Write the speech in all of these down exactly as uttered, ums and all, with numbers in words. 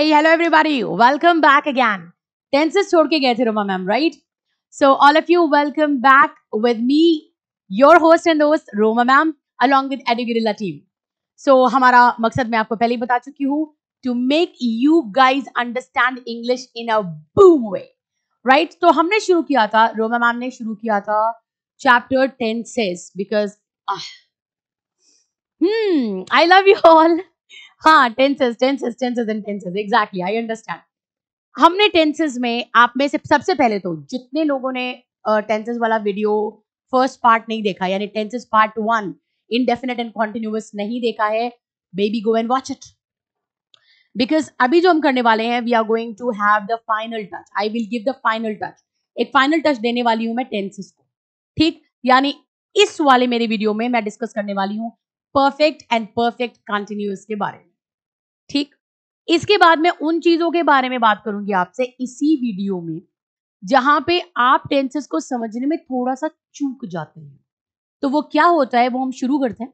Hey, hello everybody. Welcome back again. Tenses छोड़ के गए थे Roma ma'am, right? So all of you, welcome back with me, your host and host Roma ma'am, along with एडुगरिल्ला team. So हमारा मकसद मैं आपको पहले ही बता चुकी हूँ, to make you guys understand English in a boom way, right? तो हमने शुरू किया था, रोमा मैम ने शुरू किया था chapter tenses because ah, hmm, I love you all. हाँ, tenses tenses tenses and tenses, exactly, I understand. हमने टेंसेस में आप में से सबसे पहले तो जितने लोगों ने टेंसेस uh, वाला वीडियो फर्स्ट पार्ट नहीं देखा, यानी tenses part one indefinite and continuous नहीं देखा है, baby go and watch it, because अभी जो हम करने वाले हैं, we are going to have the final touch. I will give the final touch, एक फाइनल टच देने वाली हूँ मैं टेंसेस को, ठीक? यानी इस वाले मेरे वीडियो में मैं डिस्कस करने वाली हूँ परफेक्ट एंड परफेक्ट कॉन्टिन्यूअस के बारे में, ठीक? इसके बाद मैं उन चीजों के बारे में बात करूंगी आपसे इसी वीडियो में जहां पे आप टेंसेस को समझने में थोड़ा सा चूक जाते हैं, तो वो क्या होता है वो हम शुरू करते हैं.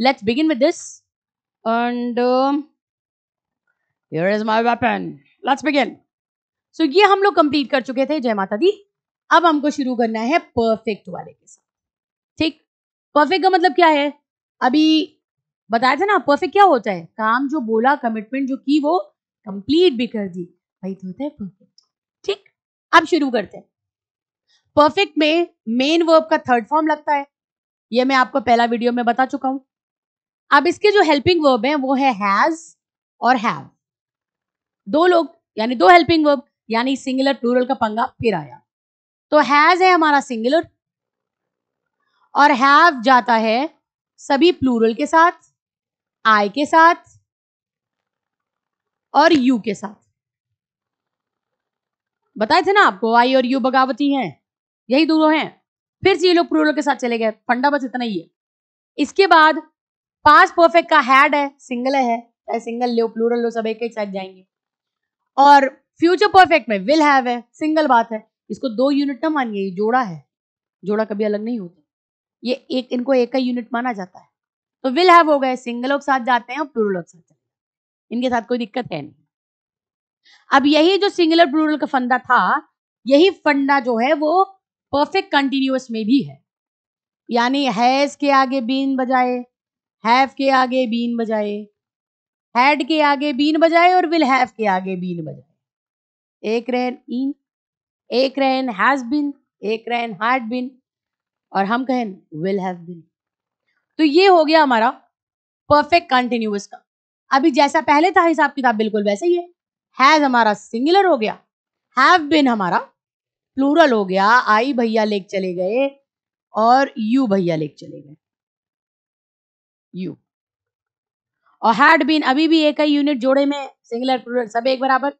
Let's begin with this and here is my weapon. Let's begin. So ये हम लोग कंप्लीट कर चुके थे, जय माता दी. अब हमको शुरू करना है परफेक्ट वाले के साथ, ठीक? परफेक्ट का मतलब क्या है, अभी बताया था ना, परफेक्ट क्या होता है, काम जो बोला, कमिटमेंट जो की वो कंप्लीट भी कर दी, वही तो होता है परफेक्ट, ठीक? अब शुरू करते हैं. परफेक्ट में मेन वर्ब का थर्ड फॉर्म लगता है, ये मैं आपको पहला वीडियो में बता चुका हूं. अब इसके जो हेल्पिंग वर्ब हैं वो है हैज और हैव, दो लोग यानी दो हेल्पिंग वर्ब, यानी सिंगुलर प्लूरल का पंगा फिर आया. तो हैज है हमारा सिंगुलर और हैव जाता है सभी प्लूरल के साथ, आई के साथ और यू के साथ. बताए थे ना आपको, आई और यू बगावती हैं, यही दोनों हैं. फिर से ये लोग प्लूरल के साथ चले गए, फंडा बस इतना ही है. इसके बाद पास्ट परफेक्ट का हैड है, सिंगल है, चाहे सिंगल लो प्लूरल लो सब एक एक साथ जाएंगे. और फ्यूचर परफेक्ट में विल हैव है, सिंगल बात है, इसको दो यूनिट ना मानिए, जोड़ा है, जोड़ा कभी अलग नहीं होता, ये एक, इनको एक का यूनिट माना जाता है. तो विल हैव हो गए, सिंगल लोग साथ जाते हैं और प्लूरल लोग साथ जाते हैं, इनके साथ कोई दिक्कत है नहीं. अब यही जो सिंगुलर प्लूरल का फंडा था, यही फंडा जो है वो परफेक्ट कंटिन्यूअस में भी है, यानी हैज के आगे बीन बजाए, हैव के आगे बीन बजाए, हैड के आगे बीन बजाए और विल हैव के आगे बीन बजाए. एक रहन इन, एक रहन हैज बीन, एक रहन हैड बीन और हम कहें will have been. तो ये हो गया हमारा perfect continuous का. अभी जैसा पहले था हिसाब किताब बिल्कुल वैसे ही है, has हमारा singular हो गया, have been हमारा plural हो गया, I भैया लेक चले गए और you भैया लेक चले गए, you और had been अभी भी एक ही यूनिट जोड़े में, सिंगुलर प्लूरल सब एक बराबर.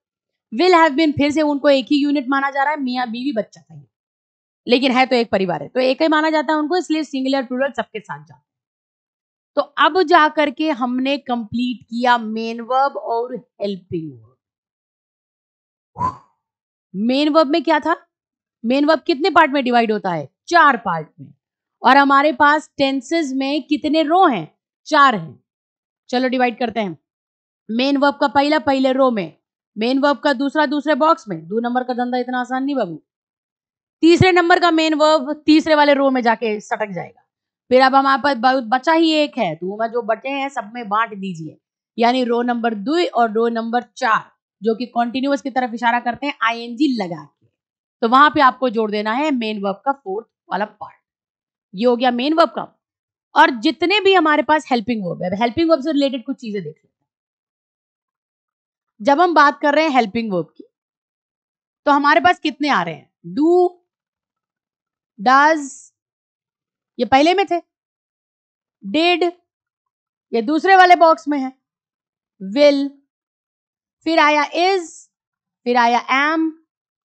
will have been फिर से उनको एक ही यूनिट माना जा रहा है, मियाँ बीवी बच्चा था, लेकिन है तो एक परिवार है, तो एक ही माना जाता है उनको, इसलिए सिंगुलर प्लूरल सबके साथ जाता है. तो अब जा करके हमने कंप्लीट किया मेन वर्ब और हेल्पिंग वर्ब. मेन वर्ब में क्या था, मेन वर्ब कितने पार्ट में डिवाइड होता है, चार पार्ट में, और हमारे पास टेंसेस में कितने रो हैं, चार हैं. चलो डिवाइड करते हैं. मेन वर्ब का पहला पहले रो में, मेन वर्ब का दूसरा दूसरे बॉक्स में. दो नंबर का धंधा इतना आसान नहीं बाबू. तीसरे नंबर का मेन वर्ब तीसरे वाले रो में जाके सटक जाएगा. फिर अब हमारे पास बहुत बचा ही एक है, तो जो बचे हैं सब में बांट दीजिए, यानी रो नंबर दो और रो नंबर चार जो कि कॉन्टिन्यूअस की तरफ इशारा करते हैं आई एन जी लगा के, तो वहां पे आपको जोड़ देना है मेन वर्ब का फोर्थ वाला पार्ट. ये हो गया मेन वर्ब का. और जितने भी हमारे पास हेल्पिंग वर्ब है, हेल्पिंग वर्ब से रिलेटेड कुछ चीजें देख लेते हैं. जब हम बात कर रहे हैं हेल्पिंग वर्ब की, तो हमारे पास कितने आ रहे हैं, डू, Does, ये पहले में थे, did ये दूसरे वाले बॉक्स में है, will फिर आया is, फिर आया am,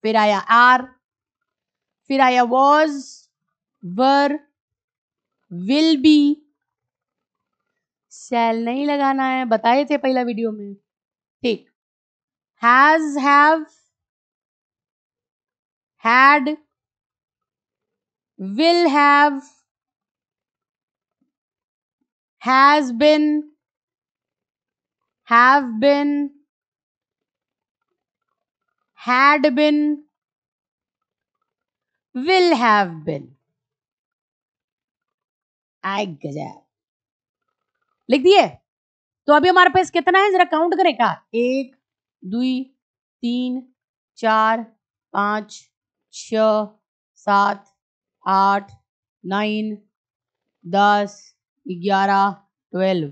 फिर आया are, फिर आया was, were, will be, shall नहीं लगाना है, बताए थे पहला वीडियो में, ठीक? has, have, had, will have, has been, have been, had been, will have been. आई गजब लिख दिए। तो अभी हमारे पास कितना है, जरा काउंट करें का, एक दुई तीन चार पांच छ सात आठ नाइन दस ग्यारह ट्वेल्व।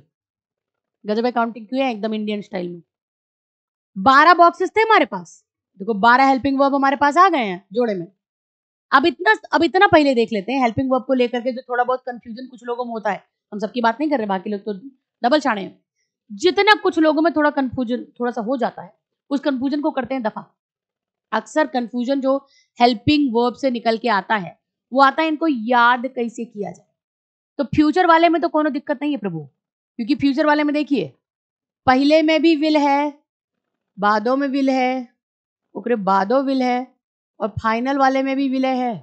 गजब है काउंटिंग क्यों है एकदम इंडियन स्टाइल में। बारह बॉक्सेस थे हमारे पास, देखो बारह हेल्पिंग वर्ब हमारे पास आ गए हैं जोड़े में। अब इतना अब इतना पहले देख लेते हैं हेल्पिंग वर्ब को लेकर के, जो थोड़ा बहुत कंफ्यूजन कुछ लोगों में होता है। हम सबकी बात नहीं कर रहे, बाकी लोग तो डबल छाड़े हैं। जितना कुछ लोगों में थोड़ा कंफ्यूजन थोड़ा सा हो जाता है, उस कंफ्यूजन को करते हैं दफा। अक्सर कंफ्यूजन जो हेल्पिंग वर्ब से निकल के आता है वो आता है इनको याद कैसे किया जाए। तो फ्यूचर वाले में तो कोई दिक्कत नहीं है प्रभु, क्योंकि फ्यूचर वाले में देखिए पहले में भी विल है, बादों में विल है, ओकरे बादों विल है, और फाइनल वाले में भी विल है,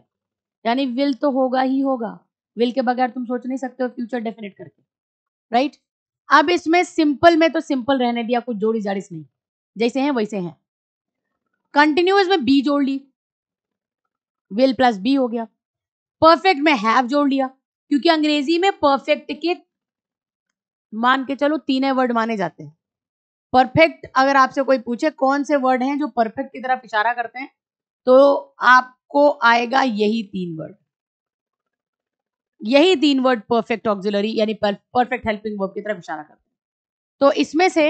यानी विल तो होगा ही होगा। विल के बगैर तुम सोच नहीं सकते हो फ्यूचर डेफिनेट करके, राइट। अब इसमें सिंपल में तो सिंपल रहने दिया, कुछ जोड़ी जाड़िस नहीं, जैसे हैं वैसे हैं। कंटिन्यूअस में बी जोड़ ली, विल प्लस बी हो गया। परफेक्ट में हैव जोड़ लिया, क्योंकि अंग्रेजी में परफेक्ट के मान के चलो तीन वर्ड माने जाते हैं। परफेक्ट अगर आपसे कोई पूछे कौन से वर्ड हैं जो परफेक्ट की तरफ इशारा करते हैं, तो आपको आएगा यही तीन वर्ड, यही तीन वर्ड परफेक्ट ऑक्सिलरी यानी परफेक्ट हेल्पिंग वर्ब की तरफ इशारा करते हैं। तो इसमें से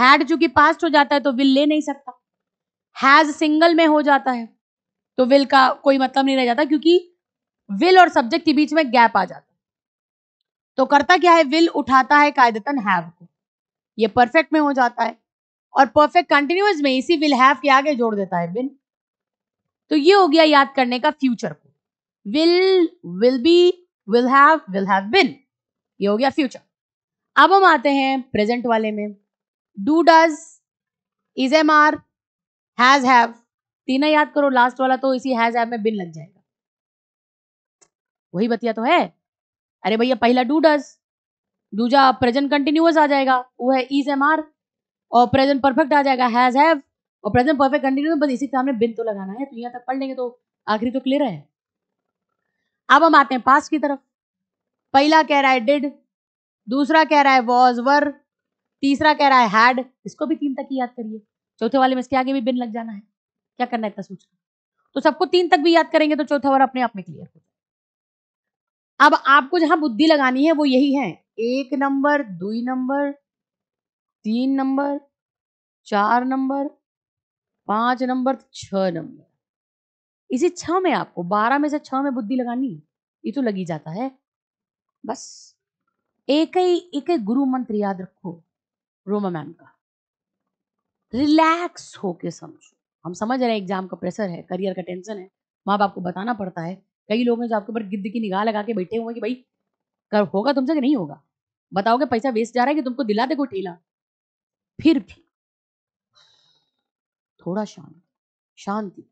हैड चूंकि पास्ट हो जाता है तो विल ले नहीं सकता, हैज सिंगल में हो जाता है तो विल का कोई मतलब नहीं रह जाता, क्योंकि विल और सब्जेक्ट के बीच में गैप आ जाता है। तो करता क्या है, विल उठाता है कायदतन हैव को, ये परफेक्ट में हो जाता है, और परफेक्ट कंटिन्यूअस में इसी विल हैव के आगे जोड़ देता है बिन। तो ये हो गया याद करने का फ्यूचर को, will, will be, will have, will have been, ये हो गया फ्यूचर। अब हम आते हैं प्रेजेंट वाले में, do, does, is, am, are, has, have, तीनों याद करो, लास्ट वाला तो इसी has, have में बिन लग जाएगा, वही बतिया तो है। अरे भैया पहला do, does, दूजा प्रेजेंट कंटिन्यूअस आ जाएगा, वो है is, am, are, और प्रेजेंट परफेक्ट आ जाएगा has, have, और प्रेजेंट परफेक्ट कंटिन्यूअस, बस इसी के सामने बिन तो लगाना है। तो यहाँ तक पढ़ लेंगे तो आखिरी तो क्लियर है। अब हम आते हैं पास्ट की तरफ, पहला कह रहा है डिड, दूसरा कह रहा है वॉज वर, तीसरा कह रहा है हैड, इसको भी तीन तक ही याद करिए, चौथे वाले में इसके आगे भी बिन लग जाना है, क्या करना है इतना सोचना। तो सबको तीन तक भी याद करेंगे तो चौथा वाला अपने आप में क्लियर हो जाएगा। अब आपको जहां बुद्धि लगानी है वो यही है, एक नंबर, दो नंबर, तीन नंबर, चार नंबर, पांच नंबर, छह नंबर। इसी छह में आपको बारह में से छह में बुद्धि लगानी, ये तो लगी जाता है। बस एक ही एक ही गुरु मंत्र याद रखो रोमा मैम का, रिलैक्स होके समझो। हम समझ रहे हैं एग्जाम का प्रेशर है, करियर का टेंशन है, माँ बाप को बताना पड़ता है, कई लोग हैं जो आपके ऊपर गिद्ध की निगाह लगा के बैठे हुए कि भाई कर होगा तुमसे कि नहीं होगा, बताओगे पैसा वेस्ट जा रहा है कि तुमको दिला दे कोई ठेला। फिर भी थोड़ा शांति शांति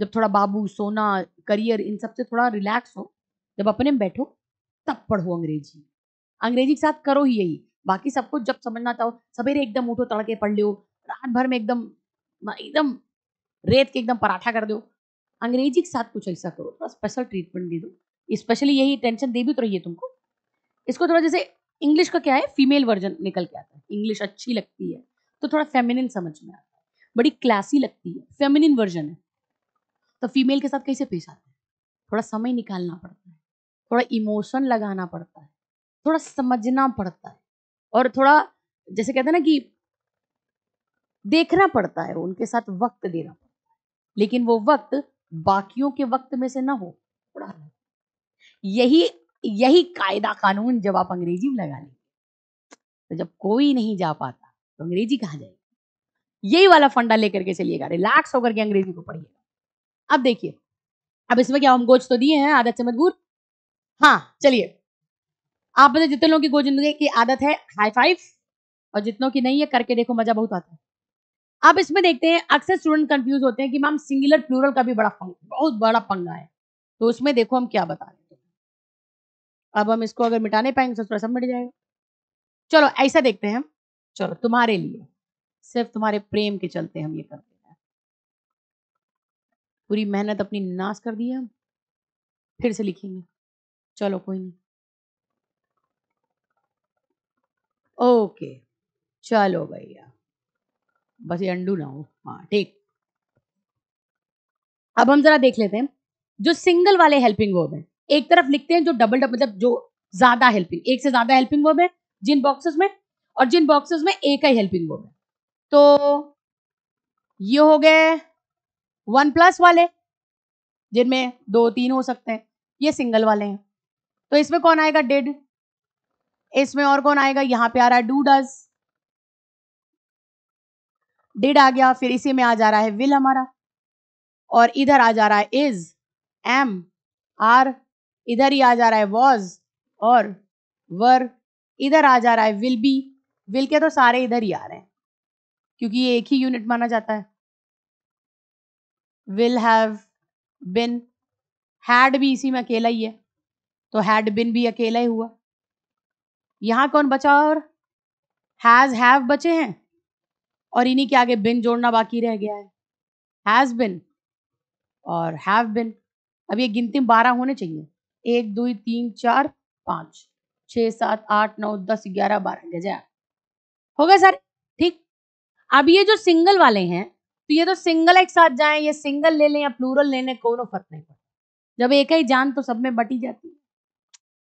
जब थोड़ा बाबू सोना करियर इन सब से थोड़ा रिलैक्स हो, जब अपने में बैठो तब पढ़ो अंग्रेजी। अंग्रेजी के साथ करो ही यही, बाकी सबको जब समझना था सवेरे एकदम उठो तड़के पढ़ लो, रात भर में एकदम एकदम रेत के एकदम पराठा कर दो। अंग्रेजी के साथ कुछ ऐसा करो, थोड़ा स्पेशल ट्रीटमेंट दे दो, स्पेशली यही टेंशन दे भी तो रही है तुमको। इसको थोड़ा जैसे इंग्लिश का क्या है फीमेल वर्जन निकल के आता है, इंग्लिश अच्छी लगती है तो थोड़ा फेमिनिन समझ में आता है, बड़ी क्लासी लगती है, फेमिनिन वर्जन है। तो फीमेल के साथ कैसे पेश आता है, थोड़ा समय निकालना पड़ता है, थोड़ा इमोशन लगाना पड़ता है, थोड़ा समझना पड़ता है, और थोड़ा जैसे कहते हैं ना कि देखना पड़ता है, उनके साथ वक्त देना पड़ता है, लेकिन वो वक्त बाकियों के वक्त में से ना हो। थोड़ा यही यही कायदा कानून जब आप अंग्रेजी में लगा लेंगे तो जब कोई नहीं जा पाता तो अंग्रेजी कहाँ जाएगी। यही वाला फंडा लेकर के चलिएगा, रिलैक्स होकर के अंग्रेजी को पढ़िएगा। अब देखिए, अब इसमें क्या हम गोज तो दिए हैं आदत से मजबूर। हाँ चलिए, आप बताए जितने लोगों की गोज की आदत है हाई फाइव, और जितनों की नहीं है करके देखो, मजा बहुत आता है। अब इसमें देखते हैं अक्सर स्टूडेंट कंफ्यूज होते हैं कि मैम सिंगुलर प्लूरल का भी बड़ा बहुत बड़ा पंगा है, तो उसमें देखो हम क्या बता रहे हैं। अब हम इसको अगर मिटाने पाएंगे तो सब मिट जाएगा। चलो ऐसा देखते हैं, चलो तुम्हारे लिए सिर्फ तुम्हारे प्रेम के चलते हम ये करते हैं, पूरी मेहनत अपनी नाश कर दी है, हम फिर से लिखेंगे। चलो कोई नहीं, ओके चलो भैया, बस ये अंडू ना हो। हाँ ठीक, अब हम जरा देख लेते हैं जो सिंगल वाले हेल्पिंग वर्ब हैं। एक तरफ लिखते हैं जो डबल डबल मतलब जो ज्यादा हेल्पिंग, एक से ज्यादा हेल्पिंग वर्ब है जिन बॉक्सेस में, और जिन बॉक्सेस में एक ही हेल्पिंग वर्ब है। तो ये हो गए वन प्लस वाले जिनमें दो तीन हो सकते हैं, ये सिंगल वाले हैं। तो इसमें कौन आएगा? डिड। इसमें और कौन आएगा? यहां पे आ रहा है डू डज, डिड आ गया, फिर इसी में आ जा रहा है विल हमारा, और इधर आ जा रहा है इज, एम, आर, इधर ही आ जा रहा है वॉज और वर, इधर आ जा रहा है विल बी। विल के तो सारे इधर ही आ रहे हैं क्योंकि ये एक ही यूनिट माना जाता है। विल हैव, बिन, हैड भी इसी में अकेला ही है, तो हैड बिन भी अकेला ही हुआ। यहां कौन बचा? और हैज हैव बचे हैं, और इन्हीं के आगे बिन जोड़ना बाकी रह गया है, हैज बिन और हैव बिन। अब ये गिनती बारह होने चाहिए, एक दो तीन चार पाँच छः सात आठ नौ दस ग्यारह बारह गजा हो गए सर। ठीक, अब ये जो सिंगल वाले हैं तो ये तो सिंगल एक साथ जाएं, ये सिंगल ले लें या प्लूरल ले लें, कोनो फर्क नहीं पड़ता। जब एक ही जान तो सब में बटी जाती है,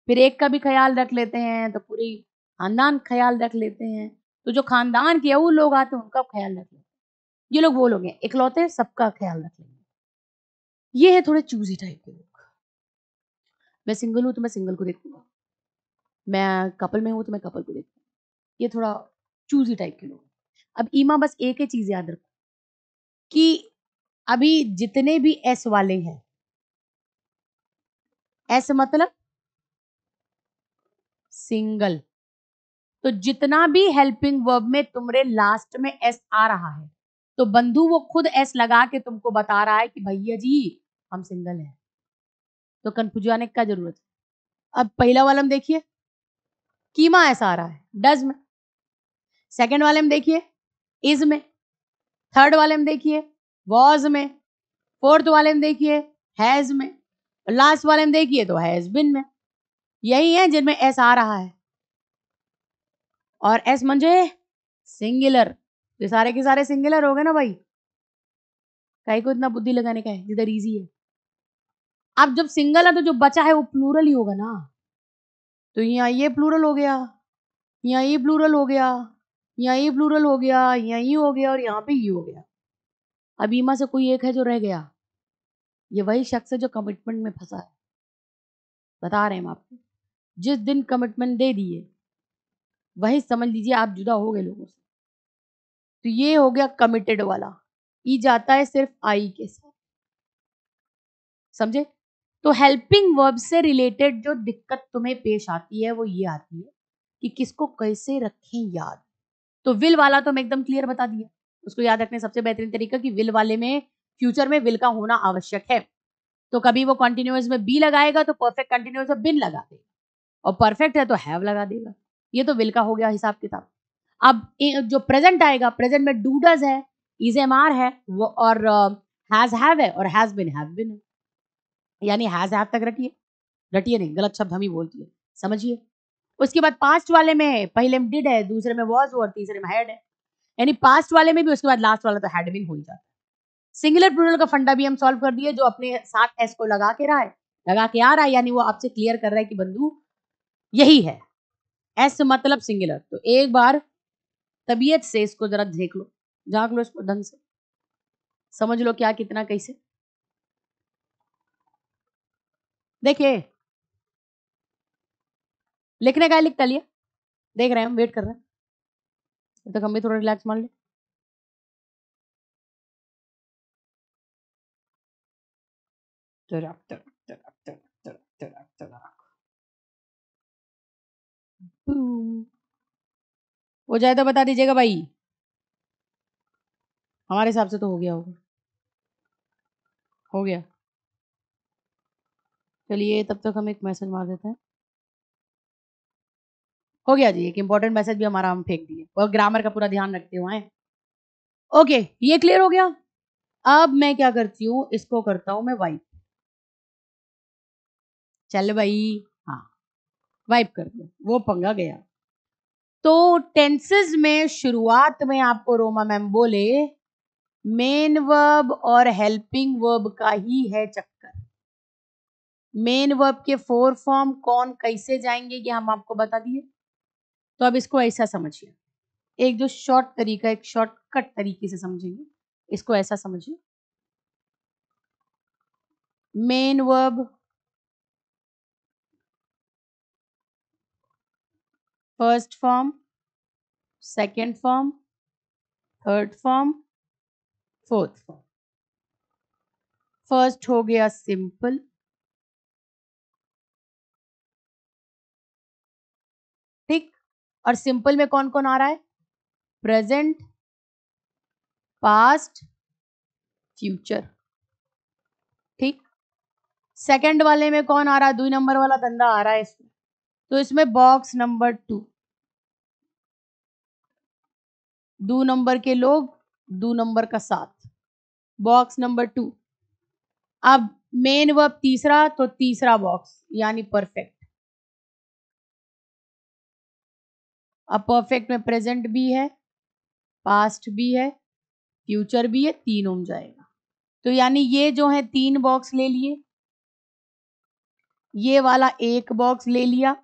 फिर एक का भी ख्याल रख लेते हैं तो पूरी खानदान ख्याल रख लेते हैं, तो जो खानदान के वो लोग आते हैं उनका ख्याल रख लेते हैं। ये लोग वो लोग हैं इकलौते सबका ख्याल रख लेंगे। ये है थोड़े चूजी टाइप के लोग। मैं सिंगल हूँ तो मैं सिंगल को देखूंगा, मैं कपल में हूँ तो मैं कपल को देखूंगा, ये थोड़ा चूजी टाइप के लोग। अब ईमा बस एक ही चीज याद रखो कि अभी जितने भी एस वाले हैं, एस मतलब सिंगल, तो जितना भी हेल्पिंग वर्ब में तुम्हारे लास्ट में एस आ रहा है तो बंधु वो खुद एस लगा के तुमको बता रहा है कि भैया जी हम सिंगल हैं, तो कंफ्यूज आने का जरूरत है। अब पहला वाला में देखिए कीमा एस आ रहा है डज में, सेकेंड वाले में देखिए इज में, थर्ड वाले में देखिए वॉज में, फोर्थ वाले में देखिए हैज में, लास्ट वाले में देखिए तो हैज बिन में। यही है जिनमें एस आ रहा है, और एस मंजे सिंगुलर, ये सारे के सारे सिंगुलर हो गए ना भाई, कहीं को इतना बुद्धि लगाने का है जिधर इजी है। अब जब सिंगल है तो जो बचा है वो प्लूरल ही होगा ना, तो यहाँ ये प्लूरल हो गया, यहाँ ये प्लूरल हो गया, यहाँ ये प्लूरल हो गया, यहाँ ये हो गया और यहाँ पे ये हो गया। अब ईमा से कोई एक है जो रह गया, ये वही शख्स है जो कमिटमेंट में फंसा है। बता रहे हैं हम आपको, जिस दिन कमिटमेंट दे दिए वही समझ लीजिए आप जुदा हो गए लोगों से। तो ये हो गया कमिटेड वाला, ई जाता है सिर्फ आई के साथ, समझे? तो हेल्पिंग वर्ब से रिलेटेड जो दिक्कत तुम्हें पेश आती है वो ये आती है कि किसको कैसे रखें याद। तो विल वाला तो हम एकदम क्लियर बता दिया, उसको याद रखने सबसे बेहतरीन तरीका कि विल वाले में फ्यूचर में विल का होना आवश्यक है। तो कभी वो कंटिन्यूअस में बी लगाएगा तो परफेक्ट कंटिन्यूअस में बिन लगा देगा, और परफेक्ट है तो हैव लगा देगा। ये तो विल का हो गया हिसाब किताब। अब जो प्रेजेंट आएगा, प्रेजेंट में डू डज है, इज एम आर है वो, और हैज हैव है और हैज बिन हैव बिन, यानी हैज हैव तक रटिए, रटिए नहीं गलत शब्द हम ही बोलती है, समझिए। उसके बाद पास्ट वाले में पहले में डिड है, दूसरे में वॉज और तीसरे में हैड है, यानी पास्ट वाले में भी, उसके बाद लास्ट वाला तो हैड बिन हो ही जाता है। सिंगुलर प्लूरल का फंडा भी हम सॉल्व कर दिए, जो अपने साथ एस को लगा के रहा है, लगा के आ रहा है, यानी वो आपसे क्लियर कर रहा है कि बंधु यही है एस मतलब सिंगुलर। तो एक बार तबीयत से इसको जरा देख लो, झांक लो इसको ढंग से, समझ लो क्या कितना कैसे। देखिए लिखने का लिखता लिया, देख रहे हैं हम, वेट कर रहे हैं तब तक हम भी थोड़ा रिलैक्स मान लें। तड़क तड़क तड़क तड़क तड़क तड़क तड़क हो जाए तो बता दीजिएगा भाई, हमारे हिसाब से तो हो गया होगा, हो गया। चलिए तब तक हम एक मैसेज मार देते हैं, हो गया जी, एक इंपॉर्टेंट मैसेज भी हमारा हम फेंक दिए, और ग्रामर का पूरा ध्यान रखते हुए। ओके ये क्लियर हो गया। अब मैं क्या करती हूँ, इसको करता हूँ मैं वाइप। चल भाई, हाँ वाइप कर दो, वो पंगा गया। तो टेंसेस में शुरुआत में आपको रोमा मैम बोले मेन वर्ब और हेल्पिंग वर्ब का ही है चक्कर। मेन वर्ब के फोर फॉर्म कौन कैसे जाएंगे ये हम आपको बता दिए। तो अब इसको ऐसा समझिए, एक जो शॉर्ट तरीका, एक शॉर्टकट तरीके से समझेंगे, इसको ऐसा समझिए। Main verb first form, second form, third form, fourth form. First हो गया सिंपल, ठीक। और सिंपल में कौन कौन आ रहा है? प्रेजेंट, पास्ट, फ्यूचर, ठीक। सेकेंड वाले में कौन आ रहा है? दो नंबर वाला धंधा आ रहा है इसमें, तो इसमें बॉक्स नंबर टू, दो नंबर के लोग, दो नंबर का साथ, बॉक्स नंबर टू। अब मेन वर्ब तीसरा, तो तीसरा बॉक्स यानी परफेक्ट। अब परफेक्ट में प्रेजेंट भी है, पास्ट भी है, फ्यूचर भी है, तीनों में जाएगा। तो यानी ये जो है तीन बॉक्स ले लिए, ये वाला एक बॉक्स ले लिया,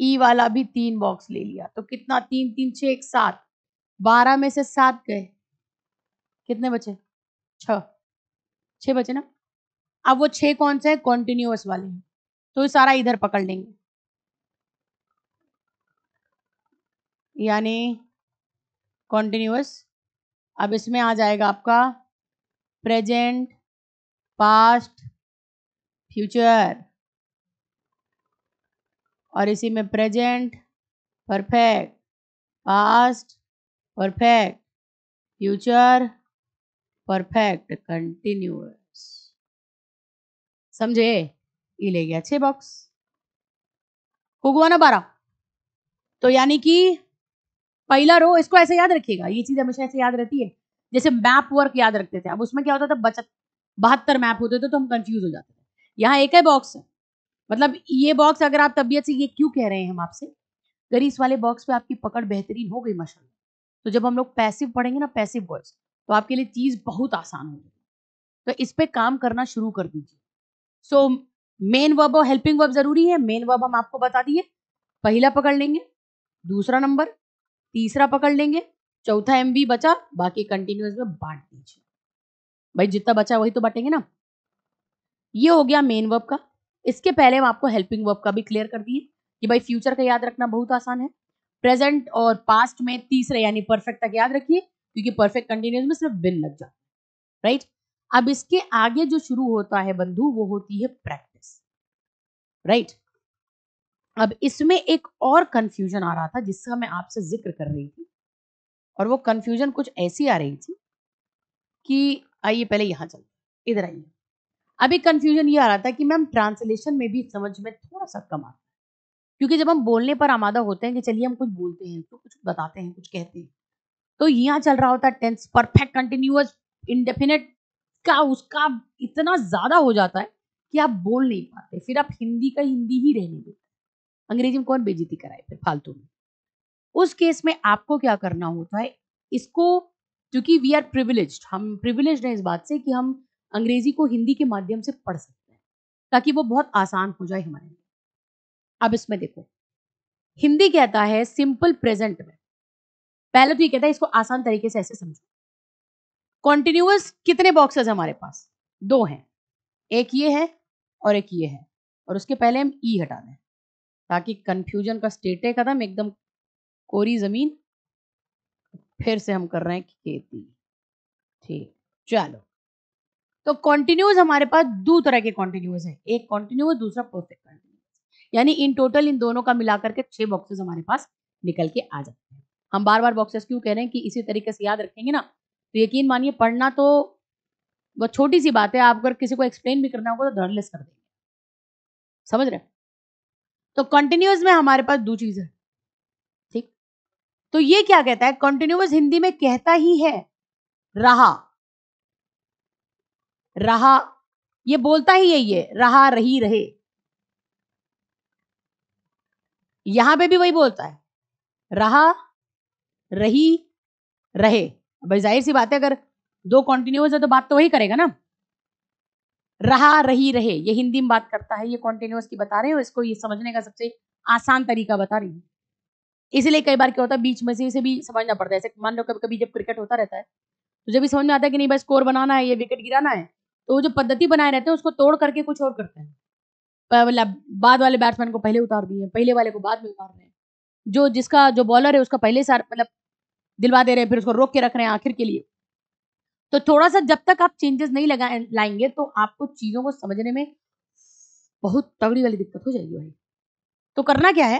ई वाला भी तीन बॉक्स ले लिया। तो कितना? तीन तीन छः, एक सात, बारह में से सात गए, कितने बचे? छः, छः बचे ना। अब वो छः कौन से हैं? कॉन्टिन्यूअस वाले हैं, तो सारा इधर पकड़ लेंगे यानी कॉन्टिन्यूअस। अब इसमें आ जाएगा आपका प्रेजेंट, पास्ट, फ्यूचर, और इसी में present, perfect, past, perfect, future, perfect, continuous. समझे? ये ले गया छह बॉक्स, हो गया ना बारह। तो यानी कि पहला रो, इसको ऐसे याद रखिएगा, ये चीज हमेशा ऐसे याद रहती है, जैसे मैप वर्क याद रखते थे। अब उसमें क्या होता था, बचत बहत्तर मैप होते थे तो हम कंफ्यूज हो जाते थे। यहाँ एक है बॉक्स, मतलब ये बॉक्स, अगर आप तबीयत से ये क्यों कह रहे हैं हम आपसे, अगर इस वाले बॉक्स पे आपकी पकड़ बेहतरीन हो गई माशाल्लाह, तो जब हम लोग पैसिव पढ़ेंगे ना, पैसिव वॉइस, तो आपके लिए चीज बहुत आसान होगी। तो इस पे काम करना शुरू कर दीजिए। सो मेन वर्ब और हेल्पिंग वर्ब जरूरी है। मेन वर्ब हम आपको बता दिए, पहला पकड़ लेंगे, दूसरा नंबर, तीसरा पकड़ लेंगे, चौथा एम बी बचा, बाकी कंटिन्यूस में बांट दीजिए भाई, जितना बचा वही तो बांटेंगे ना। ये हो गया मेन वर्ब का। इसके पहले हम आपको हेल्पिंग वर्ब का भी क्लियर कर दिए कि भाई फ्यूचर का याद रखना बहुत आसान है। प्रेजेंट और पास्ट में तीसरे यानी परफेक्ट तक याद रखिए, क्योंकि परफेक्ट कंटिन्यूअस में सिर्फ बिन लग जाता है, राइट। अब इसके आगे जो शुरू होता है बंधु, वो होती है प्रैक्टिस, राइट। अब इसमें एक और कंफ्यूजन आ रहा था जिसका मैं आपसे जिक्र कर रही थी, और वो कंफ्यूजन कुछ ऐसी आ रही थी कि आइए पहले यहाँ चलिए, इधर आइए। अभी कंफ्यूजन ये आ रहा था कि मैम ट्रांसलेशन में भी समझ में थोड़ा सा कम आता है, क्योंकि जब हम बोलने पर आमादा होते हैं कि चलिए हम कुछ बोलते हैं तो कुछ बताते हैं, कुछ कहते हैं, तो यहाँ चल रहा होता है टेंस, परफेक्ट, कंटिन्यूअस, इंडेफिनेट का उसका इतना ज़्यादा हो जाता है कि आप बोल नहीं पाते, फिर आप हिंदी का हिंदी ही रहने देते, अंग्रेजी में कौन बेइज्जती कराए फिर फालतू में। उस केस में आपको क्या करना होता है, इसको क्योंकि वी आर प्रिविलेज्ड, हम प्रिविलेज्ड हैं इस बात से कि हम अंग्रेजी को हिंदी के माध्यम से पढ़ सकते हैं, ताकि वो बहुत आसान हो जाए हमारे लिए। अब इसमें देखो, हिंदी कहता है सिंपल प्रेजेंट में, पहले तो ये कहता है इसको आसान तरीके से ऐसे समझो। कॉन्टिन्यूअस कितने बॉक्सेस हमारे पास? दो हैं, एक ये है और एक ये है, और उसके पहले हम ई हटा दें ताकि कंफ्यूजन का स्टेटे कदम, एकदम कोरी जमीन। फिर से हम कर रहे हैं खेती, ठीक, चलो। तो कॉन्टिन्यूस हमारे पास दो तरह के कॉन्टिन्यूस हैं, एक कॉन्टिन्यूस, दूसरा परफेक्ट कॉन्टिन्यूस, यानी इन टोटल इन दोनों का मिलाकर के छह बॉक्सेस हमारे पास निकल के आ जाते हैं। हम बार बार बॉक्सेस क्यों कह रहे हैं कि इसी तरीके से याद रखेंगे ना, तो यकीन मानिए पढ़ना तो बहुत छोटी सी बात है, आप अगर किसी को एक्सप्लेन भी करना होगा तो धड़ल्लेस कर देंगे, समझ रहे। तो कॉन्टिन्यूस में हमारे पास दो चीज है, ठीक। तो ये क्या कहता है, कॉन्टिन्यूस हिंदी में कहता ही है रहा, रहा, ये बोलता ही यही है, रहा रही रहे, यहां पे भी वही बोलता है, रहा रही रहे। भाई जाहिर सी बात है अगर दो कॉन्टिन्यूअस है तो बात तो वही करेगा ना, रहा रही रहे। ये हिंदी में बात करता है, ये कॉन्टिन्यूअस की बता रहे हैं और इसको ये समझने का सबसे आसान तरीका बता रही हूँ। इसलिए कई बार क्या होता है बीच में से इसे भी समझना पड़ता है। ऐसे मान लो कभी कभी जब क्रिकेट होता रहता है तो जब भी समझ में आता है कि नहीं बस स्कोर बनाना है, ये विकेट गिराना है, तो वो जो पद्धति बनाए रहते हैं उसको तोड़ करके कुछ और करते हैं। बाद वाले बैट्समैन को पहले उतार दिए, पहले वाले को बाद में उतार रहे हैं, जो जिसका जो बॉलर है उसका पहले सार मतलब दिलवा दे रहे हैं, फिर उसको रोक के रख रहे हैं आखिर के लिए। तो थोड़ा सा जब तक आप चेंजेस नहीं लगा लाएंगे तो आपको चीजों को समझने में बहुत तगड़ी वाली दिक्कत हो जाएगी भाई। तो करना क्या है,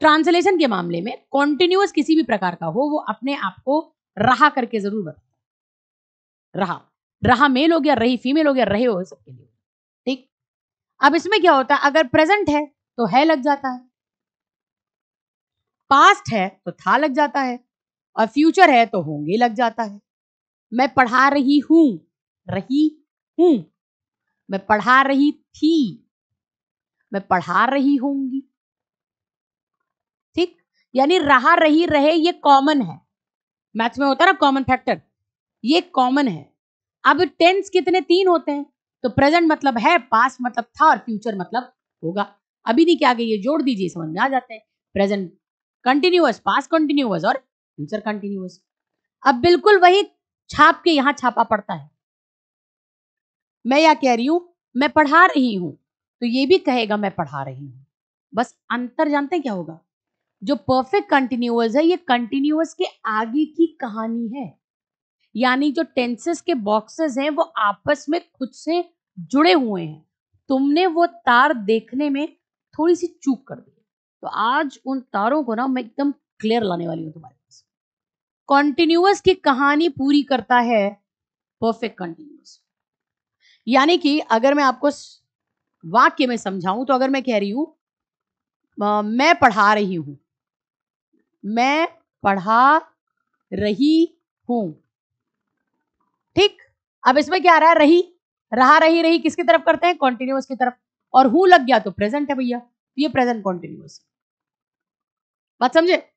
ट्रांसलेशन के मामले में कॉन्टिन्यूअस किसी भी प्रकार का हो वो अपने आप को रहा करके जरूर बता, रहा रहा मेल हो गया, रही फीमेल हो गया, रहे हो सबके लिए, ठीक। अब इसमें क्या होता है, अगर प्रेजेंट है तो है लग जाता है, पास्ट है तो था लग जाता है, और फ्यूचर है तो होंगे लग जाता है। मैं पढ़ा रही हूं, रही हूं, मैं पढ़ा रही थी, मैं पढ़ा रही होंगी, ठीक। यानी रहा रही रहे ये कॉमन है, मैथ्स में होता है ना कॉमन फैक्टर, ये कॉमन है। अब टेंस कितने, तीन होते हैं, तो प्रेजेंट मतलब है, पास्ट मतलब था, और फ्यूचर मतलब होगा। अभी नहीं क्या आगे ये जोड़ दीजिए, समझ में आ जाते हैं, प्रेजेंट कंटिन्यूअस, पास्ट कंटिन्यूअस और फ्यूचर कंटिन्यूअस। अब बिल्कुल वही छाप के यहाँ छापा पड़ता है। मैं यह कह रही हूं मैं पढ़ा रही हूं तो ये भी कहेगा मैं पढ़ा रही हूं। बस अंतर जानते हैं क्या होगा, जो परफेक्ट कंटिन्यूअस है ये कंटिन्यूअस के आगे की कहानी है, यानी जो टेंसेस के बॉक्सेस हैं वो आपस में खुद से जुड़े हुए हैं। तुमने वो तार देखने में थोड़ी सी चूक कर दी। तो आज उन तारों को ना मैं एकदम क्लियर लाने वाली हूँ तुम्हारे पास। कॉन्टिन्यूअस की कहानी पूरी करता है परफेक्ट कंटिन्यूअस। यानी कि अगर मैं आपको वाक्य में समझाऊं तो अगर मैं कह रही हूं मैं पढ़ा रही हूं, मैं पढ़ा रही हूं, ठीक। अब इसमें क्या आ रहा है, रही, रहा रही रही किसकी तरफ करते हैं, कॉन्टिन्यूअस की तरफ, और हूं लग गया तो प्रेजेंट है भैया, ये प्रेजेंट कॉन्टिन्यूअस, बात समझे।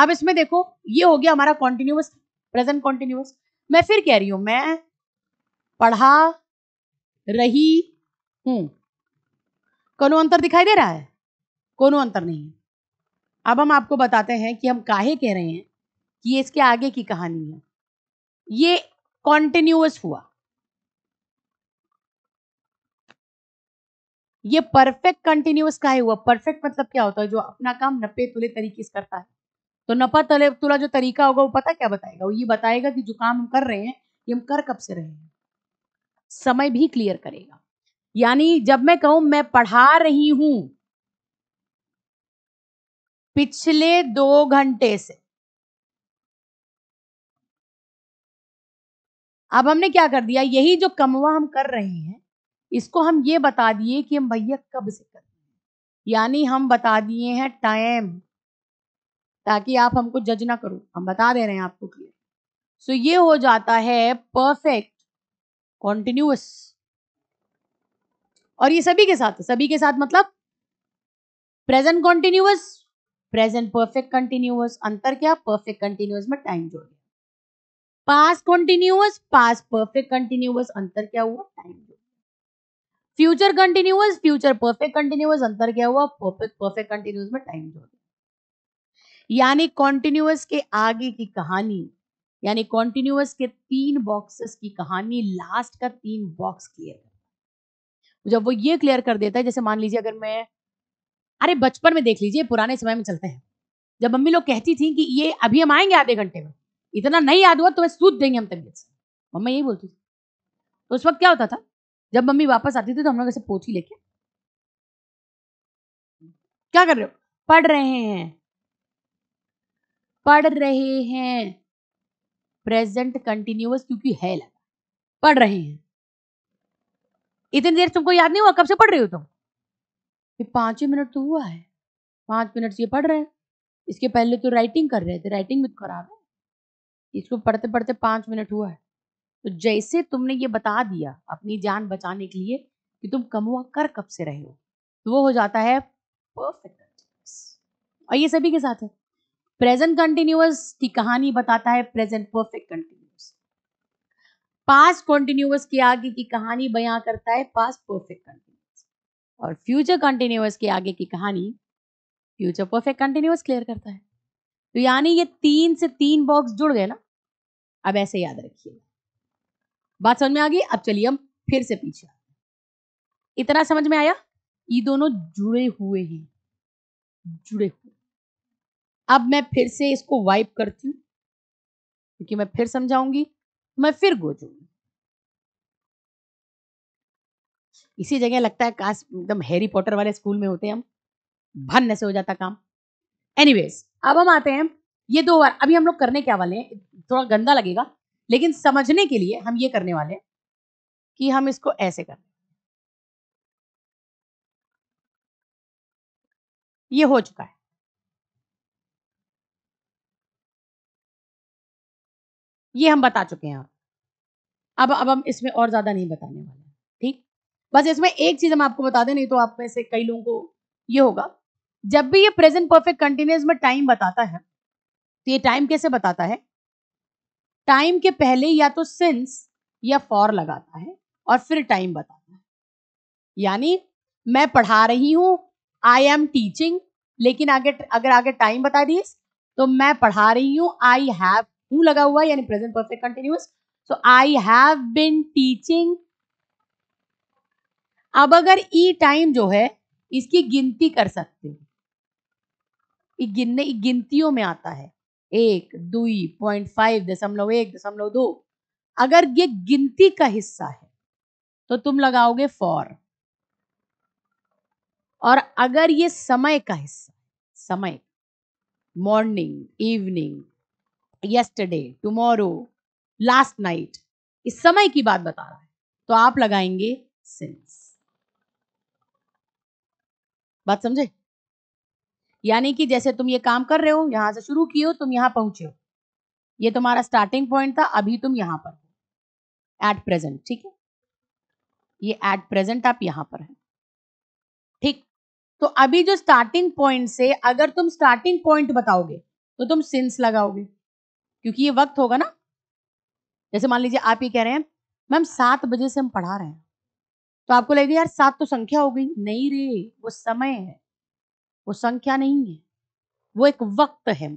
अब इसमें देखो ये हो गया हमारा कॉन्टिन्यूअस, प्रेजेंट कॉन्टिन्यूअस। मैं फिर कह रही हूं मैं पढ़ा रही हूं, कोनो अंतर दिखाई दे रहा है, कोनो अंतर नहीं है। अब हम आपको बताते हैं कि हम काहे कह रहे हैं कि ये इसके आगे की कहानी है। ये कॉन्टिन्यूअस हुआ, ये परफेक्ट कंटिन्यूअस का ही हुआ। परफेक्ट मतलब क्या होता है, जो अपना काम नपे तुले तरीके से करता है। तो नपा तले तुला जो तरीका होगा वो पता क्या बताएगा, वो ये बताएगा कि जो काम हम कर रहे हैं ये हम कर कब से रहे हैं, समय भी क्लियर करेगा। यानी जब मैं कहूं मैं पढ़ा रही हूं पिछले दो घंटे से, अब हमने क्या कर दिया, यही जो कमवा हम कर रहे हैं इसको हम ये बता दिए कि हम भैया कब से कर रहे हैं, यानी हम बता दिए हैं टाइम, ताकि आप हमको जज ना करो, हम बता दे रहे हैं आपको क्लियर। सो ये हो जाता है परफेक्ट कॉन्टिन्यूअस, और ये सभी के साथ, सभी के साथ मतलब present continuous, present perfect continuous. अंतर क्या, परफेक्ट कंटिन्यूअस में टाइम जोड़ दिया, past continuous, past perfect continuous, अंतर क्या हुआ, टाइम जोड़। Future continuous, future perfect continuous, अंतर क्या हुआ, परफेक्ट परफेक्ट कंटिन्यूअस में टाइम जोड़। यानी कॉन्टिन्यूअस के आगे की कहानी, यानी कॉन्टिन्यूअस के तीन बॉक्सेस की कहानी, लास्ट का तीन बॉक्स क्लियर। जब वो ये क्लियर कर देता है, जैसे मान लीजिए अगर मैं, अरे बचपन में देख लीजिए, पुराने समय में चलते हैं, जब मम्मी लोग कहती थी कि ये अभी हम आएंगे आधे घंटे में, इतना नहीं याद हुआ तो मैं सूद देंगे हम तबीयत से, मम्मा यही बोलती थी। तो उस वक्त क्या होता था, जब मम्मी वापस आती थी तो हम लोग ऐसे पोथी लेके, क्या कर रहे हो, पढ़ रहे हैं, पढ़ रहे हैं, प्रेजेंट कंटिन्यूअस क्योंकि है लगा, पढ़ रहे हैं। इतनी देर तुमको याद नहीं हुआ कब से पढ़ रही हो तुम, ये पांच ही मिनट तो हुआ है, पांच मिनट से पढ़ रहे हैं, इसके पहले तो राइटिंग कर रहे थे, राइटिंग भी खराब है, इसको पढ़ते पढ़ते पांच मिनट हुआ है, तो जैसे तुमने ये बता दिया अपनी जान बचाने के लिए कि तुम कमवा कर कब से रहे हो, तो वो हो जाता है परफेक्ट कंटिन्यूअस। और ये सभी के साथ है। प्रेजेंट कंटिन्यूअस की कहानी बताता है present perfect continuous. Past continuous के आगे की कहानी बयां करता है पास्ट परफेक्ट कंटिन्यूअस। और फ्यूचर कंटिन्यूअस के आगे की कहानी फ्यूचर परफेक्ट कंटिन्यूअस क्लियर करता है। तो यानी ये तीन से तीन बॉक्स जुड़ गए ना। अब ऐसे याद रखिए, बात समझ में आ गई। अब चलिए हम फिर से पीछे, इतना समझ में आया, ये दोनों जुड़े हुए हैं, जुड़े हुए। अब मैं फिर से इसको वाइप करती हूँ क्योंकि मैं फिर समझाऊंगी, मैं फिर गोचूंगी। इसी जगह लगता है काश एकदम हैरी पॉटर वाले स्कूल में होते हैं हम, भन्ने से हो जाता काम। एनीवेज, अब हम आते हैं ये दो बार। अभी हम लोग करने क्या वाले हैं, थोड़ा गंदा लगेगा लेकिन समझने के लिए हम ये करने वाले हैं कि हम इसको ऐसे करें। ये हो चुका है, ये हम बता चुके हैं। अब अब हम इसमें और ज्यादा नहीं बताने वाले, ठीक। बस इसमें एक चीज हम आपको बता दें, नहीं तो आप में से कई लोगों को ये होगा, जब भी ये प्रेजेंट परफेक्ट कंटिन्यूअस में टाइम बताता है तो ये टाइम कैसे बताता है, टाइम के पहले या तो सिंस या फॉर लगाता है और फिर टाइम बताता है। यानी मैं पढ़ा रही हूं, आई एम टीचिंग, लेकिन आगे अगर आगे टाइम बता दिए तो मैं पढ़ा रही हूँ, आई हैव हूँ लगा हुआ, यानी present perfect continuous, so I have been teaching. अब अगर ई टाइम जो है इसकी गिनती कर सकते हो, गिनने गिनतियों में आता है, एक, दो, पॉइंट फाइव, दशमलव एक, दशमलव दो। अगर ये गिनती का हिस्सा है तो तुम लगाओगे फॉर, और अगर ये समय का हिस्सा, समय, morning, evening, yesterday, tomorrow, last night, इस समय की बात बता रहा है तो आप लगाएंगे सिंस। बात समझे? यानी कि जैसे तुम ये काम कर रहे हो, यहां से शुरू किए हो, तुम यहां पहुंचे हो, ये तुम्हारा स्टार्टिंग पॉइंट था, अभी तुम यहां पर हो एट प्रेजेंट, ठीक है, ये एट प्रेजेंट आप यहां पर है, ठीक। तो अभी जो स्टार्टिंग पॉइंट से अगर तुम स्टार्टिंग पॉइंट बताओगे तो तुम सिंस लगाओगे, क्योंकि ये वक्त होगा ना। जैसे मान लीजिए आप ये कह रहे हैं, मैम सात बजे से हम पढ़ा रहे हैं, तो आपको लगेगा यार सात तो संख्या हो गई। नहीं रे, वो समय है, वो संख्या नहीं है, वो एक वक्त है,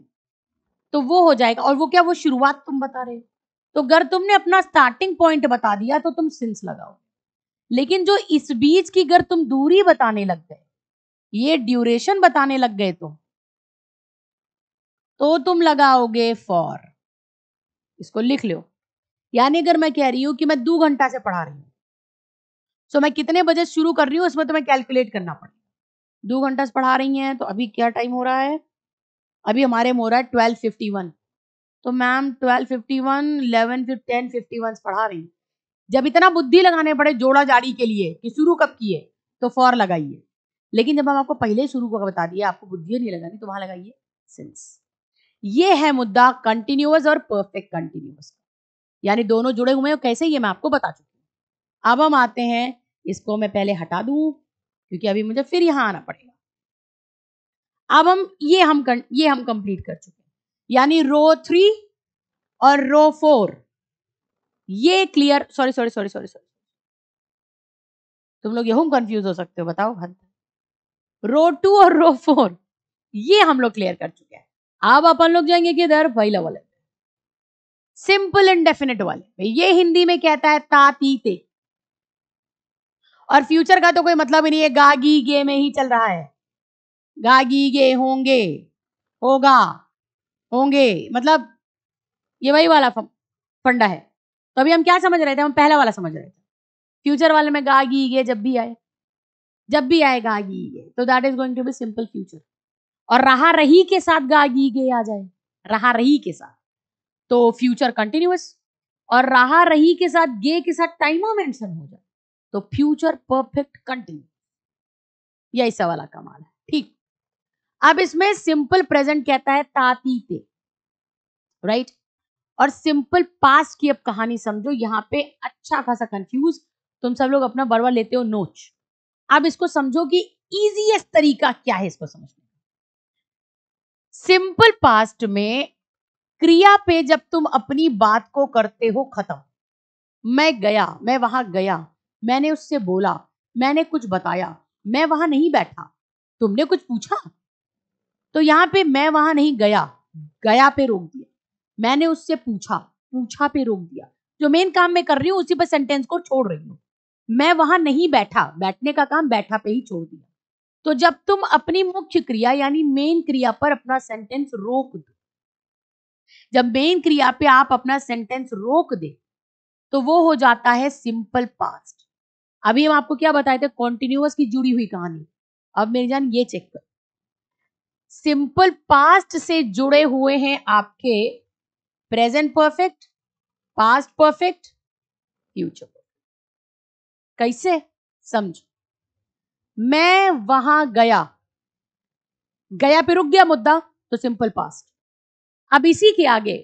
तो वो हो जाएगा। और वो क्या, वो शुरुआत तुम बता रहे हो, तो अगर तुमने अपना स्टार्टिंग पॉइंट बता दिया तो तुम सिंस लगाओ। लेकिन जो इस बीच की अगर तुम दूरी बताने लग गए, ये ड्यूरेशन बताने लग गए तो, तो तुम लगाओगे फॉर। इसको लिख लो। यानी अगर मैं कह रही हूं कि मैं दो घंटा से पढ़ा रही हूं, सो मैं कितने बजे शुरू कर रही हूं इसमें तो मैं कैलकुलेट करना पड़ेगा। दो घंटा से पढ़ा रही हैं तो अभी क्या टाइम हो रहा है, अभी हमारे में हो रहा है ट्वेल्व फिफ्टी वन, तो ma'am twelve fifty one, eleven ten fifty one से पढ़ा रही हूँ। जब इतना बुद्धि लगाने पड़े जोड़ा जाड़ी के लिए कि शुरू कब किए तो फॉर लगाइए, लेकिन जब हम आपको पहले शुरू को बता दिया, आपको बुद्धि नहीं लगानी, तो वहां लगाइए सिंस। ये है मुद्दा कंटिन्यूअस और परफेक्ट कंटिन्यूअस, यानी दोनों जुड़े हुए हैं। कैसे, ये मैं आपको बता चुकी हूँ। अब हम आते हैं, इसको मैं पहले हटा दूं क्योंकि अभी मुझे फिर यहाँ आना पड़ेगा। अब हम ये हम ये हम कंप्लीट कर चुके हैं, यानी रो थ्री और रो फोर ये clear. Sorry sorry sorry sorry sorry तुम लोग यहूं कंफ्यूज हो सकते हो, बताओ। रो टू और रो फोर ये हम लोग क्लियर कर चुके हैं। अब अपन लोग जाएंगे किधर, पहला वाले सिंपल एंड डेफिनेट वाले। ये हिंदी में कहता है तातीते, और फ्यूचर का तो कोई मतलब ही नहीं है, गागी गे में ही चल रहा है। गागी गे, होंगे, होगा, होंगे, मतलब ये वही वाला फंडा है। तो अभी हम क्या समझ रहे थे, हम पहला वाला समझ रहे थे। फ्यूचर वाले में गा गी गे जब भी आए, जब भी आए गा गी गे, तो that is going to be simple future. और रहा रही के साथ गा गी गे आ जाए, रहा रही के साथ, तो फ्यूचर कंटिन्यूअस। और रहा रही के साथ गे के साथ टाइमर मेंशन हो जाए तो फ्यूचर परफेक्ट कंटिन्यूअस। यही सवाल का कमाल है, ठीक। अब इसमें सिंपल प्रेजेंट कहता है तातीते, राइट, और सिंपल पास्ट की अब कहानी समझो। यहाँ पे अच्छा खासा कंफ्यूज तुम सब लोग अपना बड़वा लेते हो नोच। अब इसको समझो कि इजीएस्ट तरीका क्या है इसको समझने का। सिंपल पास्ट में क्रिया पे जब तुम अपनी बात को करते हो खत्म, मैं गया, मैं वहां गया, मैंने उससे बोला, मैंने कुछ बताया, मैं वहां नहीं बैठा, तुमने कुछ पूछा, तो यहाँ पे मैं वहां नहीं गया, गया पे रोक दिया, मैंने उससे पूछा, पूछा पे रोक दिया, जो मेन काम मैं कर रही हूँ उसी पर सेंटेंस को छोड़ रही हूँ, मैं वहां नहीं बैठा, बैठने का काम बैठा पे ही छोड़ दिया। तो जब तुम अपनी मुख्य क्रिया यानी मेन क्रिया पर अपना सेंटेंस रोक दो, जब मेन क्रिया पे आप अपना सेंटेंस रोक दे तो वो हो जाता है सिंपल पास्ट। अभी हम आपको क्या बताए थे, कॉन्टिन्यूअस की जुड़ी हुई कहानी। अब मेरी जान ये चेक करो, सिंपल पास्ट से जुड़े हुए हैं आपके present perfect, past perfect, future. कैसे समझो, मैं वहां गया, गया पे रुक गया मुद्दा, तो सिंपल पास्ट। अब इसी के आगे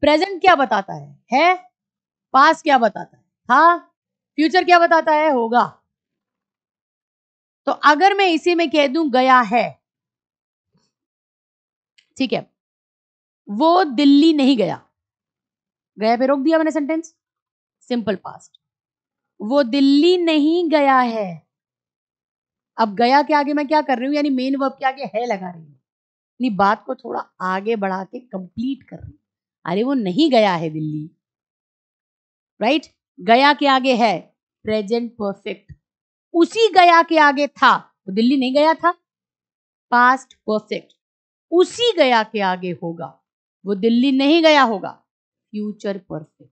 प्रेजेंट क्या बताता है, है, पास्ट क्या बताता है, था, फ्यूचर क्या बताता है, होगा। तो अगर मैं इसी में कह दूं गया है, ठीक है, वो दिल्ली नहीं गया, गया पे रोक दिया मैंने सेंटेंस, सिंपल पास्ट। वो दिल्ली नहीं गया है, अब गया के आगे मैं क्या कर रही हूं, यानी मेन वर्ब के आगे है लगा रही हूं, यानी बात को थोड़ा आगे बढ़ा के कंप्लीट कर रही हूं। अरे वो नहीं गया है दिल्ली, राइट, गया के आगे है प्रेजेंट परफेक्ट, उसी गया के आगे था, वो दिल्ली नहीं गया था, पास्ट परफेक्ट, उसी गया के आगे होगा, वो दिल्ली नहीं गया होगा, फ्यूचर परफेक्ट।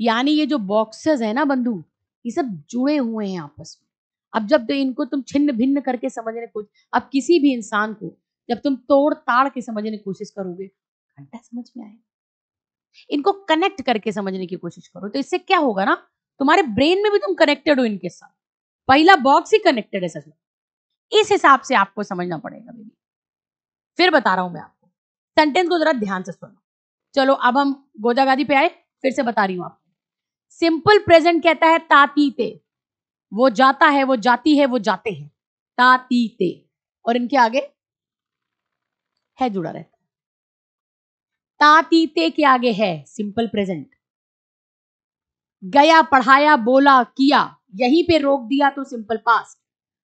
यानी ये जो बॉक्सेस है ना बंधु, ये सब जुड़े हुए हैं आपस में। अब जब इनको तुम छिन्न भिन्न करके समझने को, अब किसी भी इंसान को जब तुम तोड़ ताड़ के समझने की कोशिश करोगे घंटा समझ में आएगा। इनको कनेक्ट करके समझने की कोशिश करो तो इससे क्या होगा ना, तुम्हारे ब्रेन में भी तुम कनेक्टेड हो इनके साथ, पहला बॉक्स ही कनेक्टेड है सच में। इस हिसाब से आपको समझना पड़ेगा बेबी, फिर बता रहा हूं मैं आपको, सेंटेंस को जरा ध्यान से सुनना। चलो अब हम गोदागादी पे आए, फिर से बता रही हूं आपको। सिंपल प्रेजेंट कहता है तातीते, वो जाता है, वो जाती है, वो जाते हैं, तातीते, और इनके आगे है जुड़ा रहता है। तातीते के आगे है सिंपल प्रेजेंट, गया, पढ़ाया, बोला, किया, यहीं पे रोक दिया तो सिंपल पास्ट,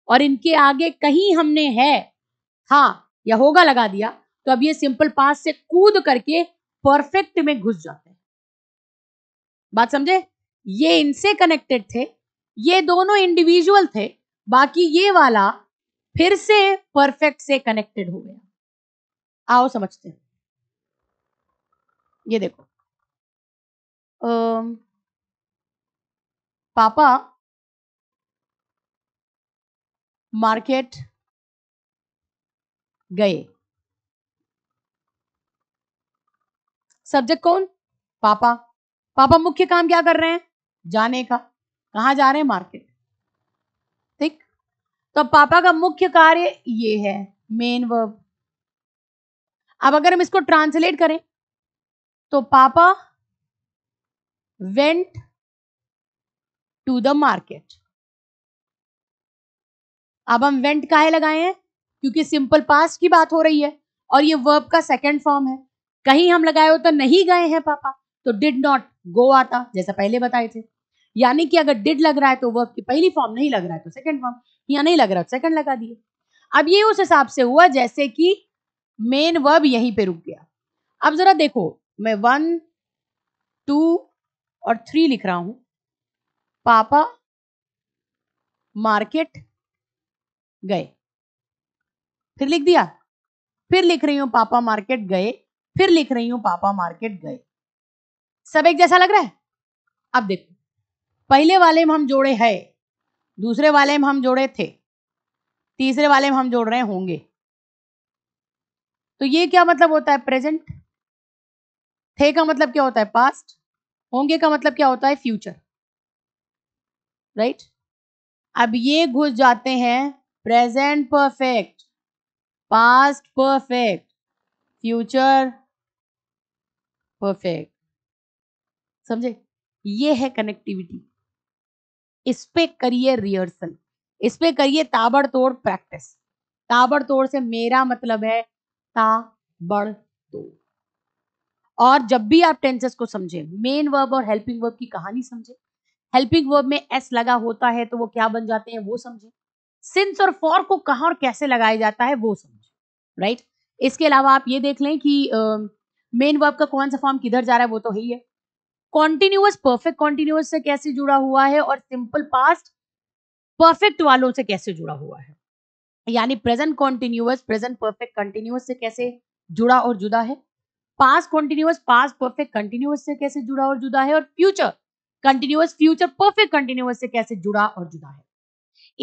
और इनके आगे कहीं हमने है, था या होगा लगा दिया, तो अब ये सिंपल पास्ट से कूद करके परफेक्ट में घुस जाते हैं। बात समझे, ये इनसे कनेक्टेड थे, ये दोनों इंडिविजुअल थे, बाकी ये वाला फिर से परफेक्ट से कनेक्टेड हो गया। आओ समझते हैं, ये देखो, अम, पापा मार्केट गए, सब्जेक्ट कौन, पापा, पापा मुख्य काम क्या कर रहे हैं, जाने का, कहां जा रहे हैं, मार्केट, ठीक। तो पापा का मुख्य कार्य ये है, मेन वर्ब। अब अगर हम इसको ट्रांसलेट करें तो पापा वेंट टू द मार्केट। अब हम वेंट काहे लगाए हैं, क्योंकि सिंपल पास्ट की बात हो रही है और ये वर्ब का सेकंड फॉर्म है, कहीं हम लगाए हो तो नहीं गए हैं पापा, तो डिड नॉट गो आता, जैसा पहले बताए थे। यानी कि अगर डिड लग रहा है तो वर्ब की पहली फॉर्म, नहीं लग रहा है तो सेकंड फॉर्म, या नहीं लग रहा है तो सेकंड लगा दिए। अब ये उस हिसाब से हुआ जैसे कि मेन वर्ब यहीं पे रुक गया। अब जरा देखो, मैं वन, टू और थ्री लिख रहा हूं, पापा मार्केट गए, फिर लिख दिया, फिर लिख रही हूं पापा मार्केट गए, फिर लिख रही हूं पापा मार्केट गए, सब एक जैसा लग रहा है। अब देखो, पहले वाले में हम जोड़े है, दूसरे वाले में हम जोड़े थे, तीसरे वाले में हम जोड़ रहे होंगे, तो ये क्या मतलब होता है, प्रेजेंट, थे का मतलब क्या होता है, पास्ट, होंगे का मतलब क्या होता है, फ्यूचर, राइट। अब ये घुस जाते हैं present perfect, past perfect, future perfect, समझे? ये है कनेक्टिविटी। इस पे करिए रिहर्सल, इस पे करिए ताबड़तोड़ प्रैक्टिस। ताबड़तोड़ से मेरा मतलब है ताबड़तोड़। और जब भी आप टेंसेस को समझें, मेन वर्ब और हेल्पिंग वर्ब की कहानी समझें। हेल्पिंग वर्ब में एस लगा होता है तो वो क्या बन जाते हैं वो समझें। सिंस और फॉर को कहाँ और कैसे लगाया जाता है वो समझें, राइट। इसके अलावा आप ये देख लें कि मेन वर्ब का कौन सा फॉर्म किधर जा रहा है, वो तो ही है। कॉन्टिन्यूअस परफेक्ट कॉन्टिन्यूअस से कैसे जुड़ा हुआ है और सिंपल पास्ट परफेक्ट वालों से कैसे जुड़ा हुआ है, यानी present continuous present perfect continuous से कैसे जुड़ा और जुदा है, past continuous past perfect continuous से कैसे जुड़ा और जुदा है, और future continuous future perfect continuous से कैसे जुड़ा और जुदा है।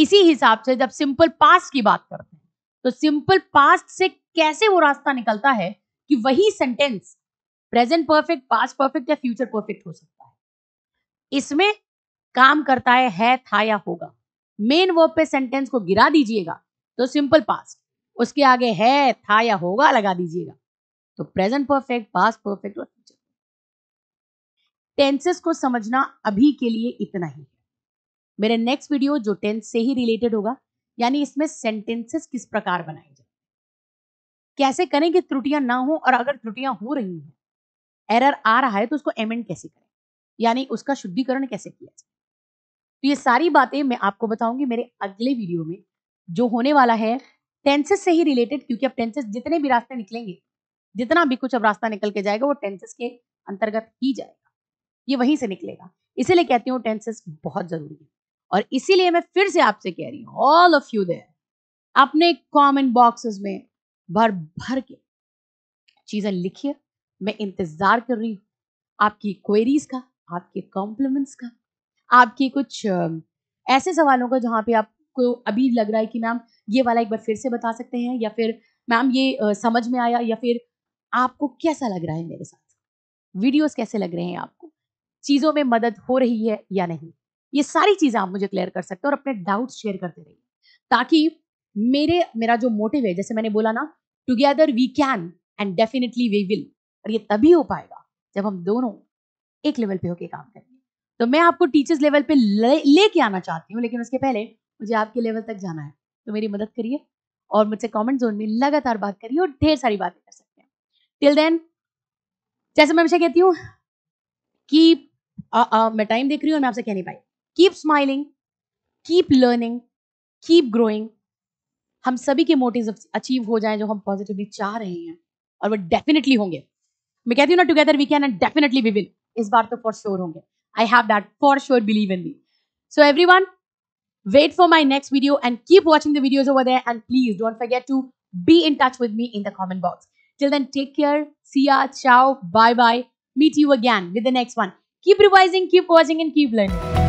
इसी हिसाब से जब सिंपल पास्ट की बात करते हैं तो सिंपल पास्ट से कैसे वो रास्ता निकलता है कि वही sentence present perfect past perfect या फ्यूचर परफेक्ट हो सकता है। इसमें काम करता है, है था या होगा। मेन वर्ब पे सेंटेंस को गिरा दीजिएगा तो सिंपल पास्ट, उसके आगे है था या होगा लगा दीजिएगा तो प्रेजेंट परफेक्ट पास्ट परफेक्ट और फ्यूचर। टेंसेस को समझना अभी के लिए इतना ही है। मेरे नेक्स्ट वीडियो जो टेंस से ही रिलेटेड होगा, यानी इसमें सेंटेंसेस किस प्रकार बनाए जाए, कैसे करें कि त्रुटियां ना हो, और अगर त्रुटियां हो रही हैं, एरर आ रहा है तो उसको एमेंड कैसे करें, यानी उसका शुद्धिकरण कैसे किया जाए। तो ये सारी बातें मैं आपको बताऊंगी मेरे अगले वीडियो में जो होने वाला है टेंसेस से ही रिलेटेड, क्योंकि अब टेंसेस जितने भी रास्ते निकलेंगे, जितना भी कुछ अब रास्ता निकल के जाएगा वो टेंसेस के अंतर्गत ही जाएगा, ये वहीं से निकलेगा। इसीलिए कहती हूँ टेंसेस बहुत जरूरी है, और इसीलिए मैं फिर से आपसे कह रही हूँ, ऑल ऑफ यू देयर, अपने कमेंट बॉक्सेस में भर भर के चीजें लिखिए। मैं इंतजार कर रही हूँ आपकी क्वेरीज का, आपके कॉम्प्लीमेंट्स का, आपके कुछ ऐसे सवालों का जहाँ पे आपको अभी लग रहा है कि मैम ये वाला एक बार फिर से बता सकते हैं, या फिर मैम ये आ, समझ में आया, या फिर आपको कैसा लग रहा है मेरे साथ, वीडियोस कैसे लग रहे हैं आपको, चीज़ों में मदद हो रही है या नहीं, ये सारी चीज़ें आप मुझे क्लियर कर सकते हो। और अपने डाउट शेयर करते रहिए ताकि मेरे मेरा जो मोटिव है, जैसे मैंने बोला ना, together we can and definitely we will, और ये तभी हो पाएगा जब हम दोनों एक लेवल पे होके काम करेंगे। तो मैं आपको टीचर्स लेवल पे लेके आना चाहती हूँ, लेकिन उसके पहले मुझे आपके लेवल तक जाना है, तो मेरी मदद करिए और मुझसे कमेंट जोन में लगातार बात करिए और ढेर सारी बातें कर सकते हैं। टिल देन, जैसे मैं हमेशा कहती हूँ कि आ, आ, मैं टाइम देख रही हूँ, मैं आपसे कह नहीं पाई, keep smiling, keep learning, keep growing. हम सभी के मोटिव अचीव हो जाए जो हम पॉजिटिवली चाह रहे हैं, और वो डेफिनेटली होंगे। मैं कहती हूँ ना, together we can and definitely we will, इस बार तो फॉर श्योर होंगे। I have that for sure believe in me. So everyone, wait for my next video and keep watching the videos over there, and please don't forget to be in touch with me in the comment box. Till then, take care, see ya, ciao, bye bye, meet you again with the next one. Keep revising, keep watching and keep learning.